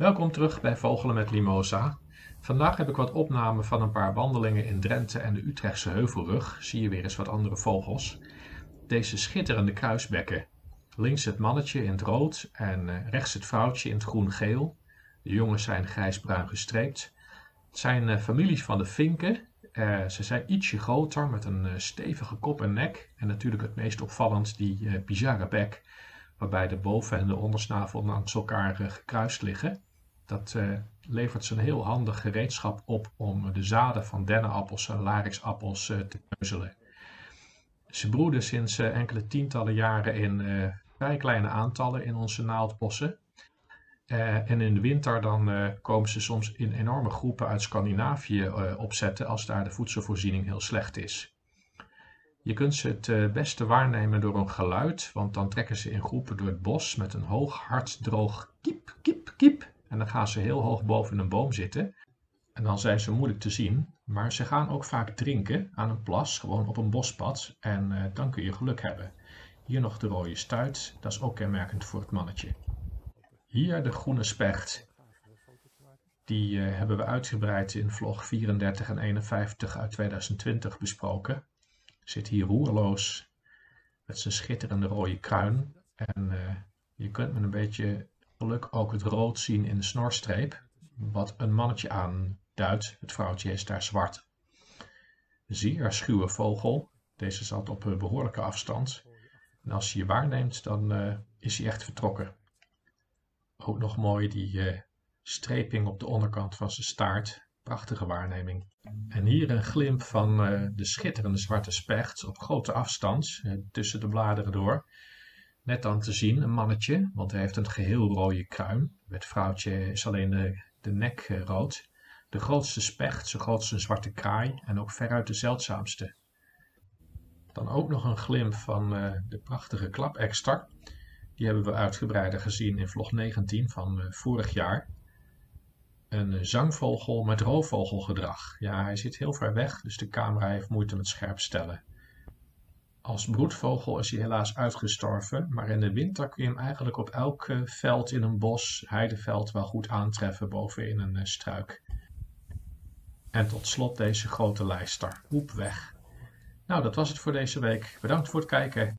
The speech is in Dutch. Welkom terug bij Vogelen met Limosa. Vandaag heb ik wat opnamen van een paar wandelingen in Drenthe en de Utrechtse Heuvelrug. Zie je weer eens wat andere vogels. Deze schitterende kruisbekken. Links het mannetje in het rood en rechts het vrouwtje in het groen-geel. De jongens zijn grijsbruin gestreept. Het zijn families van de vinken. Ze zijn ietsje groter met een stevige kop en nek. En natuurlijk het meest opvallend die bizarre bek. Waarbij de boven- en de ondersnavel langs elkaar gekruist liggen. Dat levert ze een heel handig gereedschap op om de zaden van dennenappels en larixappels te peuzelen. Ze broeden sinds enkele tientallen jaren in vrij kleine aantallen in onze naaldbossen. En in de winter dan komen ze soms in enorme groepen uit Scandinavië opzetten als daar de voedselvoorziening heel slecht is. Je kunt ze het beste waarnemen door een geluid, want dan trekken ze in groepen door het bos met een hoog, hard, droog kiep, kiep, kiep. En dan gaan ze heel hoog boven een boom zitten. En dan zijn ze moeilijk te zien, maar ze gaan ook vaak drinken aan een plas, gewoon op een bospad. En dan kun je geluk hebben. Hier nog de rode stuit, dat is ook kenmerkend voor het mannetje. Hier de groene specht. Die hebben we uitgebreid in vlog 34 en 51 uit 2020 besproken. Zit hier roerloos met zijn schitterende rode kruin. En je kunt met een beetje geluk ook het rood zien in de snorstreep, wat een mannetje aanduidt. Het vrouwtje is daar zwart. Zeer schuwe vogel. Deze zat op een behoorlijke afstand. En als je je waarneemt, dan is hij echt vertrokken. Ook nog mooi die streping op de onderkant van zijn staart. Prachtige waarneming. En hier een glimp van de schitterende zwarte specht op grote afstand, tussen de bladeren door. Net dan te zien een mannetje, want hij heeft een geheel rode kruin. Het vrouwtje is alleen de nek rood. De grootste specht, zo groot als een zwarte kraai en ook veruit de zeldzaamste. Dan ook nog een glimp van de prachtige klapekster. Die hebben we uitgebreider gezien in vlog 19 van vorig jaar. Een zangvogel met roofvogelgedrag. Ja, hij zit heel ver weg, dus de camera heeft moeite met scherp stellen. Als broedvogel is hij helaas uitgestorven, maar in de winter kun je hem eigenlijk op elk veld in een bos, heideveld, wel goed aantreffen bovenin een struik. En tot slot deze grote lijster, poep weg. Nou, dat was het voor deze week. Bedankt voor het kijken.